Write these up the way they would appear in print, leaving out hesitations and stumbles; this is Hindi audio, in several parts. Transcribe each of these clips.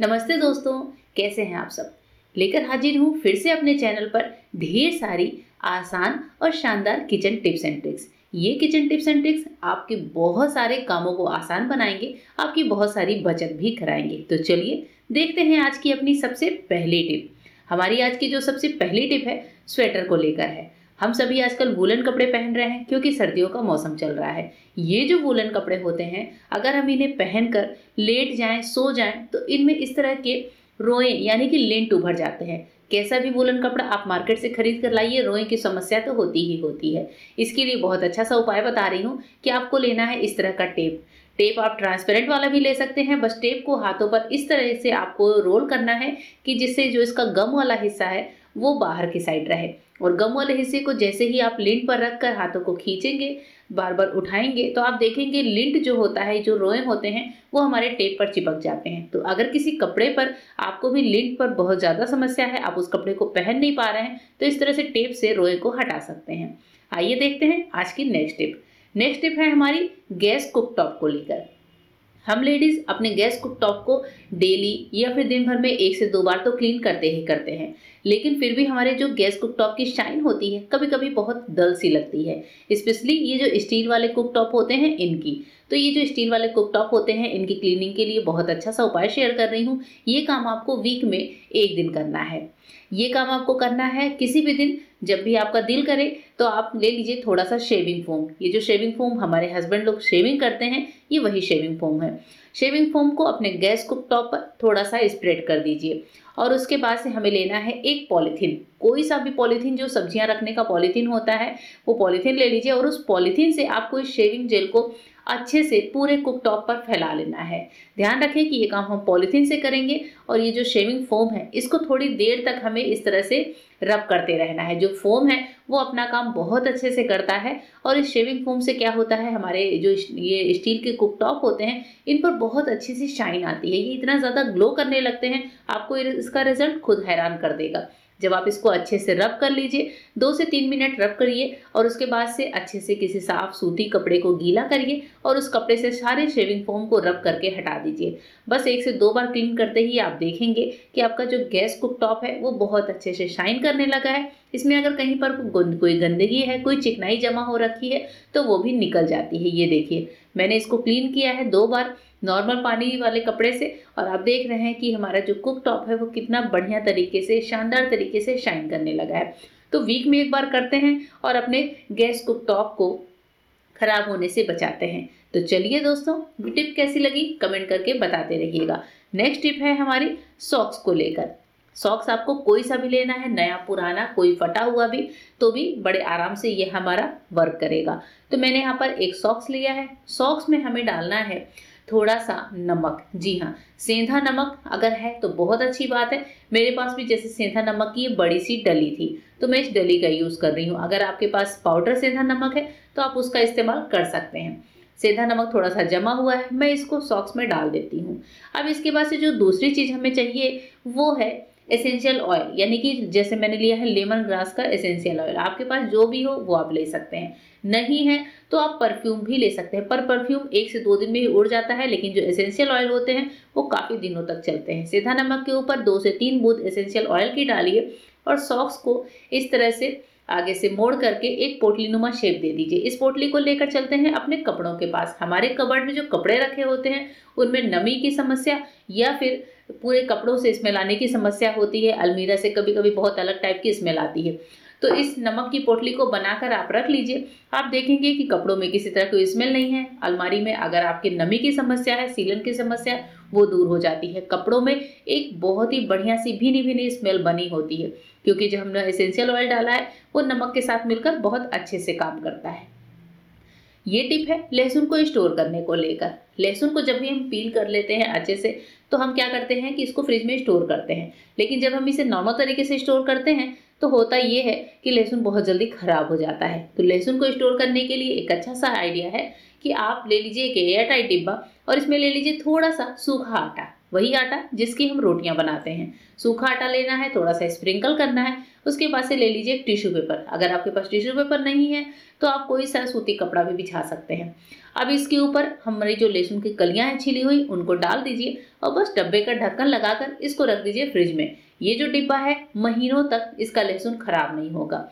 नमस्ते दोस्तों, कैसे हैं आप सब। लेकर हाजिर हूँ फिर से अपने चैनल पर ढेर सारी आसान और शानदार किचन टिप्स एंड ट्रिक्स। ये किचन टिप्स एंड ट्रिक्स आपके बहुत सारे कामों को आसान बनाएंगे, आपकी बहुत सारी बचत भी कराएंगे। तो चलिए देखते हैं आज की अपनी सबसे पहली टिप। हमारी आज की जो सबसे पहली टिप है स्वेटर को लेकर है। हम सभी आजकल वूलन कपड़े पहन रहे हैं क्योंकि सर्दियों का मौसम चल रहा है। ये जो वूलन कपड़े होते हैं, अगर हम इन्हें पहनकर लेट जाएं, सो जाएं, तो इनमें इस तरह के रोएं यानी कि लेंट उभर जाते हैं। कैसा भी वूलन कपड़ा आप मार्केट से खरीद कर लाइए, रोएं की समस्या तो होती ही होती है। इसके लिए बहुत अच्छा सा उपाय बता रही हूँ कि आपको लेना है इस तरह का टेप। आप ट्रांसपेरेंट वाला भी ले सकते हैं, बस टेप को हाथों पर इस तरह से आपको रोल करना है कि जिससे जो इसका गम वाला हिस्सा है वो बाहर की साइड रहे। और गम वाले हिस्से को जैसे ही आप लिंट पर रखकर हाथों को खींचेंगे, बार बार उठाएंगे, तो आप देखेंगे लिंट जो होता है, जो रोएं होते हैं, वो हमारे टेप पर चिपक जाते हैं। तो अगर किसी कपड़े पर आपको भी लिंट पर बहुत ज़्यादा समस्या है, आप उस कपड़े को पहन नहीं पा रहे हैं, तो इस तरह से टेप से रोएं को हटा सकते हैं। आइए देखते हैं आज की नेक्स्ट टिप। नेक्स्ट टिप है हमारी गैस कुकटॉप को लेकर। हम लेडीज़ अपने गैस कुकटॉप को डेली या फिर दिन भर में 1 से 2 बार तो क्लीन करते ही करते हैं, लेकिन फिर भी हमारे जो गैस कुकटॉप की शाइन होती है कभी कभी बहुत डल सी लगती है, स्पेशली ये जो स्टील वाले कुकटॉप होते हैं इनकी। तो ये जो स्टील वाले कुकटॉप होते हैं इनकी क्लीनिंग के लिए बहुत अच्छा सा उपाय शेयर कर रही हूँ। ये काम आपको वीक में 1 दिन करना है। ये काम आपको करना है किसी भी दिन, जब भी आपका दिल करे। तो आप ले लीजिए थोड़ा सा शेविंग फोम। ये जो शेविंग फोम हमारे हस्बैंड लोग शेविंग करते हैं, ये वही शेविंग फोम है। शेविंग फोम को अपने गैस कुकटॉप पर थोड़ा सा स्प्रेड कर दीजिए। और उसके बाद से हमें लेना है एक पॉलीथीन, कोई सा भी पॉलीथीन, जो सब्जियां रखने का पॉलीथीन होता है वो पॉलीथीन ले लीजिए। और उस पॉलीथीन से आपको इस शेविंग जेल को अच्छे से पूरे कुकटॉप पर फैला लेना है। ध्यान रखें कि ये काम हम पॉलीथीन से करेंगे। और ये जो शेविंग फोम है इसको थोड़ी देर तक हमें इस तरह से रब करते रहना है। जो फोम है वो अपना काम बहुत अच्छे से करता है। और इस शेविंग फोम से क्या होता है, हमारे जो ये स्टील के कुकटॉप होते हैं इन पर बहुत अच्छी सी शाइन आती है। ये इतना ज़्यादा ग्लो करने लगते हैं, आपको इसका रिजल्ट खुद हैरान कर देगा। जब आप इसको अच्छे से रब कर लीजिए, 2 से 3 मिनट रब करिए। और उसके बाद से अच्छे से किसी साफ सूती कपड़े को गीला करिए और उस कपड़े से सारे शेविंग फोम को रब करके हटा दीजिए। बस 1 से 2 बार क्लीन करते ही आप देखेंगे कि आपका जो गैस कुकटॉप है वो बहुत अच्छे से शाइन करने लगा है। इसमें अगर कहीं पर कोई गंदगी है, कोई चिकनाई जमा हो रखी है, तो वो भी निकल जाती है। ये देखिए, मैंने इसको क्लीन किया है 2 बार नॉर्मल पानी वाले कपड़े से, और आप देख रहे हैं कि हमारा जो कुकटॉप है वो कितना बढ़िया तरीके से, शानदार तरीके से शाइन करने लगा है। तो वीक में 1 बार करते हैं और अपने गैस कुकटॉप को खराब होने से बचाते हैं। तो चलिए दोस्तों, टिप कैसी लगी कमेंट करके बताते रहिएगा। नेक्स्ट टिप है हमारी सॉक्स को लेकर। सॉक्स आपको कोई सा भी लेना है, नया पुराना, कोई फटा हुआ भी, तो भी बड़े आराम से ये हमारा वर्क करेगा। तो मैंने यहाँ पर एक सॉक्स लिया है। सॉक्स में हमें डालना है थोड़ा सा नमक। जी हाँ, सेंधा नमक अगर है तो बहुत अच्छी बात है। मेरे पास भी जैसे सेंधा नमक की ये बड़ी सी डली थी, तो मैं इस डली का यूज़ कर रही हूँ। अगर आपके पास पाउडर सेंधा नमक है तो आप उसका इस्तेमाल कर सकते हैं। सेंधा नमक थोड़ा सा जमा हुआ है, मैं इसको सॉक्स में डाल देती हूँ। अब इसके बाद से जो दूसरी चीज़ हमें चाहिए वो है एसेंशियल ऑयल, यानी कि जैसे मैंने लिया है लेमन ग्रास का एसेंशियल ऑयल। आपके पास जो भी हो वो आप ले सकते हैं, नहीं है तो आप परफ्यूम भी ले सकते हैं। पर परफ्यूम 1 से 2 दिन में ही उड़ जाता है, लेकिन जो एसेंशियल ऑयल होते हैं वो काफ़ी दिनों तक चलते हैं। सीधा नमक के ऊपर 2 से 3 बूंद एसेंशियल ऑयल की डालिए और सॉक्स को इस तरह से आगे से मोड़ करके एक पोटली नुमा शेप दे दीजिए। इस पोटली को लेकर चलते हैं अपने कपड़ों के पास। हमारे कबर्ड में जो कपड़े रखे होते हैं उनमें नमी की समस्या या फिर पूरे कपड़ों से स्मेल आने की समस्या होती है। अलमीरा से कभी कभी बहुत अलग टाइप की स्मेल आती है। तो इस नमक की पोटली को बनाकर आप रख लीजिए। आप देखेंगे कि कपड़ों में किसी तरह कोई स्मेल नहीं है। अलमारी में अगर आपकी नमी की समस्या है, सीलन की समस्या, वो दूर हो जाती है। कपड़ों में एक बहुत ही बढ़िया सी भीनी भीनी स्मेल बनी होती है, क्योंकि जो हमने एसेंशियल ऑयल डाला है वो नमक के साथ मिलकर बहुत अच्छे से काम करता है। ये टिप है लहसुन को स्टोर करने को लेकर। लहसुन को जब भी हम पील कर लेते हैं अच्छे से, तो हम क्या करते हैं कि इसको फ्रिज में स्टोर करते हैं। लेकिन जब हम इसे नॉर्मल तरीके से स्टोर करते हैं तो होता ये है कि लहसुन बहुत जल्दी ख़राब हो जाता है। तो लहसुन को स्टोर करने के लिए एक अच्छा सा आइडिया है कि आप ले लीजिए एक एयरटाइट डिब्बा और इसमें ले लीजिए थोड़ा सा सूखा आटा। वही आटा जिसकी हम रोटियां बनाते हैं। सूखा आटा लेना है, थोड़ा सा स्प्रिंकल करना है। उसके पास से ले लीजिए एक टिश्यू पेपर। अगर आपके पास टिश्यू पेपर नहीं है तो आप कोई सा सूती कपड़ा भी बिछा सकते हैं। अब इसके ऊपर हमारी जो लहसुन की कलियां हैं छिली हुई, उनको डाल दीजिए और बस डब्बे का ढक्कन लगाकर इसको रख दीजिए फ्रिज में। ये जो डिब्बा है महीनों तक इसका लहसुन खराब नहीं होगा।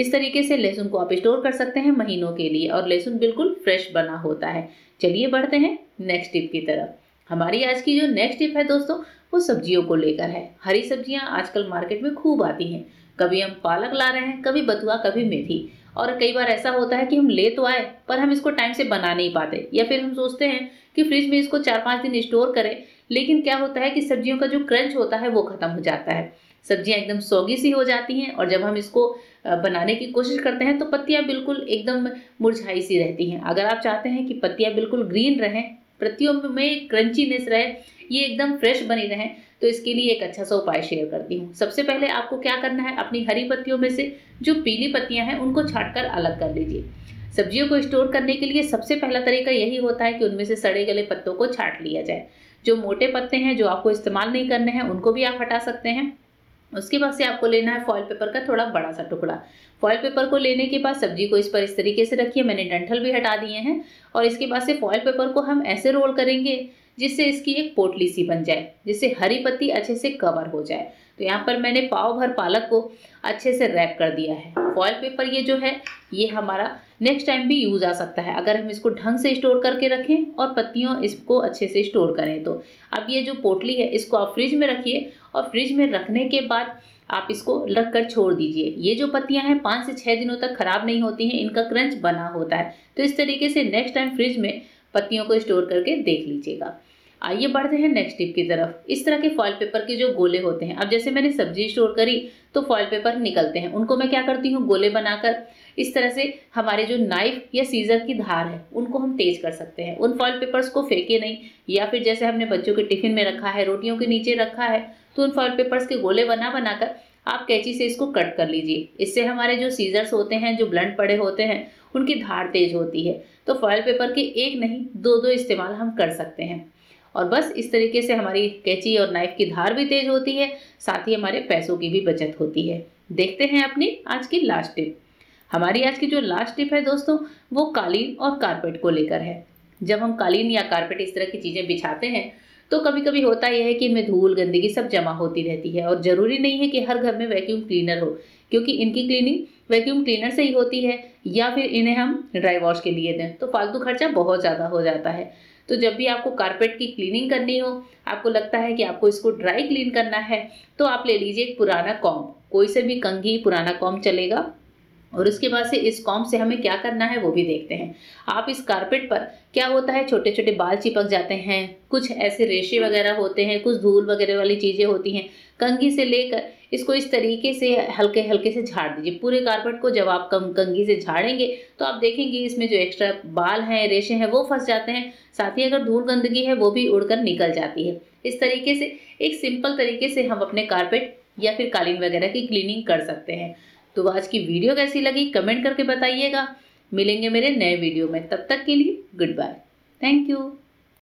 इस तरीके से लहसुन को आप स्टोर कर सकते हैं महीनों के लिए और लहसुन बिल्कुल फ्रेश बना होता है। चलिए बढ़ते हैं नेक्स्ट टिप की तरफ। हमारी आज की जो नेक्स्ट टिप है दोस्तों वो सब्जियों को लेकर है। हरी सब्जियां आजकल मार्केट में खूब आती हैं। कभी हम पालक ला रहे हैं, कभी बथुआ, कभी मेथी। और कई बार ऐसा होता है कि हम ले तो आए पर हम इसको टाइम से बना नहीं पाते, या फिर हम सोचते हैं कि फ्रिज में इसको 4-5 दिन स्टोर करें, लेकिन क्या होता है कि सब्जियों का जो क्रंच होता है वो खत्म हो जाता है। सब्जियां एकदम सौगी सी हो जाती हैं और जब हम इसको बनाने की कोशिश करते हैं तो पत्तियां बिल्कुल एकदम मुरझाई सी रहती हैं। अगर आप चाहते हैं कि पत्तियां बिल्कुल ग्रीन रहें, पत्तियों में क्रंचीनेस रहे, ये एकदम फ्रेश बनी रहें, तो इसके लिए एक अच्छा सा उपाय शेयर करती हूँ। सबसे पहले आपको क्या करना है, अपनी हरी पत्तियों में से जो पीली पत्तियां हैं उनको छांटकर अलग कर लीजिए। सब्जियों को स्टोर करने के लिए सबसे पहला तरीका यही होता है कि उनमें से सड़े गले पत्तों को छांट लिया जाए। जो मोटे पत्ते हैं जो आपको इस्तेमाल नहीं करने हैं उनको भी आप हटा सकते हैं। उसके बाद से आपको लेना है फॉइल पेपर का थोड़ा बड़ा सा टुकड़ा। फॉइल पेपर को लेने के बाद सब्जी को इस पर इस तरीके से रखिए। मैंने डंठल भी हटा दिए हैं और इसके बाद से फॉइल पेपर को हम ऐसे रोल करेंगे जिससे इसकी एक पोटली सी बन जाए, जिससे हरी पत्ती अच्छे से कवर हो जाए। तो यहाँ पर मैंने पाव भर पालक को अच्छे से रैप कर दिया है। फॉइल पेपर ये जो है ये हमारा नेक्स्ट टाइम भी यूज़ आ सकता है, अगर हम इसको ढंग से स्टोर करके रखें और पत्तियों इसको अच्छे से स्टोर करें तो। अब ये जो पोटली है इसको आप फ्रिज में रखिए और फ्रिज में रखने के बाद आप इसको रख कर छोड़ दीजिए। ये जो पत्तियां हैं 5 से 6 दिनों तक खराब नहीं होती हैं, इनका क्रंच बना होता है। तो इस तरीके से नेक्स्ट टाइम फ्रिज में पत्तियों को स्टोर करके देख लीजिएगा। आइए बढ़ते हैं नेक्स्ट टिप की तरफ। इस तरह के फॉइल पेपर के जो गोले होते हैं, अब जैसे मैंने सब्जी स्टोर करी तो फॉइल पेपर निकलते हैं, उनको मैं क्या करती हूँ गोले बनाकर इस तरह से हमारे जो नाइफ या सीजर की धार है उनको हम तेज कर सकते हैं। उन फॉइल पेपर्स को फेंके नहीं, या फिर जैसे हमने बच्चों के टिफिन में रखा है, रोटियों के नीचे रखा है, तो उन फॉइल पेपर्स के गोले बना बनाकर आप कैंची से इसको कट कर लीजिए। इससे हमारे जो सीजर्स होते हैं जो ब्लंट पड़े होते हैं उनकी धार तेज होती है। तो फॉइल पेपर के एक नहीं 2-2 इस्तेमाल हम कर सकते हैं। और बस इस तरीके से हमारी कैंची और नाइफ की धार भी तेज होती है, साथ ही हमारे पैसों की भी बचत होती है। देखते हैं अपनी आज की लास्ट टिप। हमारी आज की जो लास्ट टिप है दोस्तों वो कालीन और कारपेट को लेकर है। जब हम कालीन या कारपेट इस तरह की चीज़ें बिछाते हैं तो कभी कभी होता यह है कि इनमें धूल गंदगी सब जमा होती रहती है, और ज़रूरी नहीं है कि हर घर में वैक्यूम क्लीनर हो, क्योंकि इनकी क्लीनिंग वैक्यूम क्लीनर से ही होती है, या फिर इन्हें हम ड्राई वॉश के लिए दें तो फालतू खर्चा बहुत ज़्यादा हो जाता है। तो जब भी आपको कारपेट की क्लीनिंग करनी हो, आपको लगता है कि आपको इसको ड्राई क्लीन करना है, तो आप ले लीजिए एक पुराना कॉम्ब, कोई से भी कंघी पुराना कॉम्ब चलेगा। और उसके बाद से इस कॉम्ब से हमें क्या करना है वो भी देखते हैं। आप इस कारपेट पर क्या होता है छोटे छोटे बाल चिपक जाते हैं, कुछ ऐसे रेशे वगैरह होते हैं, कुछ धूल वगैरह वाली चीज़ें होती हैं। कंघी से लेकर इसको इस तरीके से हल्के हल्के से झाड़ दीजिए पूरे कारपेट को। जब आप कंघी से झाड़ेंगे तो आप देखेंगे इसमें जो एक्स्ट्रा बाल हैं रेशे हैं वो फंस जाते हैं, साथ ही अगर धूल गंदगी है वो भी उड़कर निकल जाती है। इस तरीके से एक सिंपल तरीके से हम अपने कारपेट या फिर कालीन वगैरह की क्लीनिंग कर सकते हैं। तो आज की वीडियो कैसी लगी कमेंट करके बताइएगा। मिलेंगे मेरे नए वीडियो में, तब तक के लिए गुड बाय, थैंक यू।